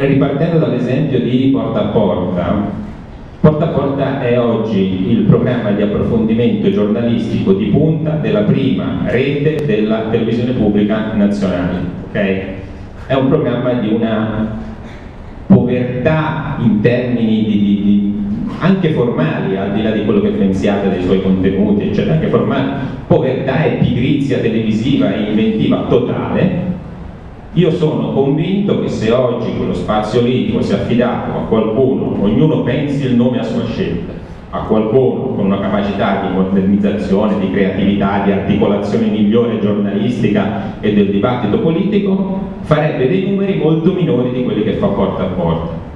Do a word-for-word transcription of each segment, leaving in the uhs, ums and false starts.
Ripartendo dall'esempio di Porta a Porta, Porta a Porta è oggi il programma di approfondimento giornalistico di punta della prima rete della televisione pubblica nazionale. Okay? È un programma di una povertà in termini di, di, di, anche formali, al di là di quello che pensiate dei suoi contenuti, eccetera, anche formali, povertà e pigrizia televisiva e inventiva totale. Io sono convinto che se oggi quello spazio lì fosse affidato a qualcuno, ognuno pensi il nome a sua scelta, a qualcuno con una capacità di modernizzazione, di creatività, di articolazione migliore giornalistica e del dibattito politico, farebbe dei numeri molto minori di quelli che fa Porta a Porta.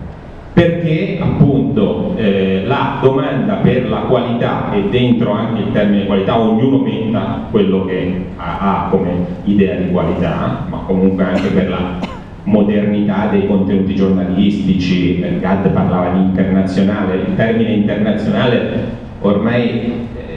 Perché appunto eh, la domanda per la qualità, e dentro anche il termine qualità, ognuno metta quello che ha, ha come idea di qualità, ma comunque anche per la modernità dei contenuti giornalistici. Gadd parlava di internazionale, il termine internazionale ormai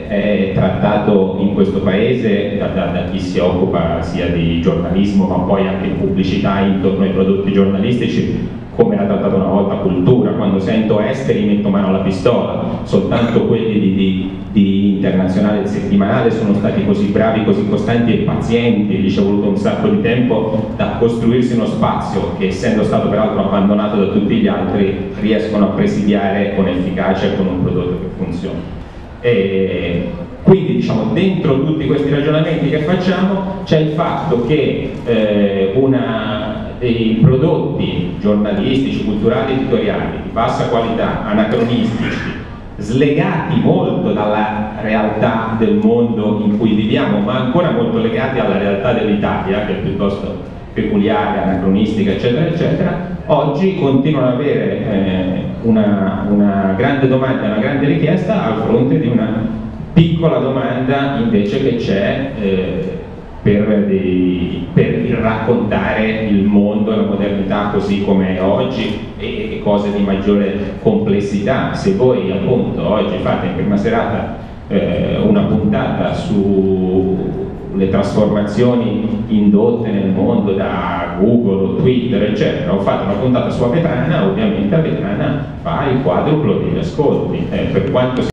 è trattato in questo paese da, da, da chi si occupa sia di giornalismo ma poi anche di pubblicità intorno ai prodotti giornalistici, come era trattata una volta cultura. Quando sento esteri metto mano alla pistola, soltanto quelli di, di, di internazionale e settimanale sono stati così bravi, così costanti e pazienti, gli ci è voluto un sacco di tempo da costruirsi uno spazio che, essendo stato peraltro abbandonato da tutti gli altri, riescono a presidiare con efficacia e con un prodotto che funziona. E quindi, diciamo, dentro tutti questi ragionamenti che facciamo c'è il fatto che eh, una... dei prodotti giornalistici, culturali, editoriali di bassa qualità, anacronistici, slegati molto dalla realtà del mondo in cui viviamo, ma ancora molto legati alla realtà dell'Italia, che è piuttosto peculiare, anacronistica, eccetera, eccetera, oggi continuano ad avere eh, una, una grande domanda, una grande richiesta al fronte di una piccola domanda invece che c'è eh, Per, dei, per raccontare il mondo e la modernità così come è oggi e, e cose di maggiore complessità. Se voi appunto oggi fate in prima serata eh, una puntata sulle trasformazioni indotte nel mondo da Google, Twitter, eccetera, o fate una puntata su Avetrana, ovviamente Avetrana fa il quadruplo degli ascolti. Eh, per quanto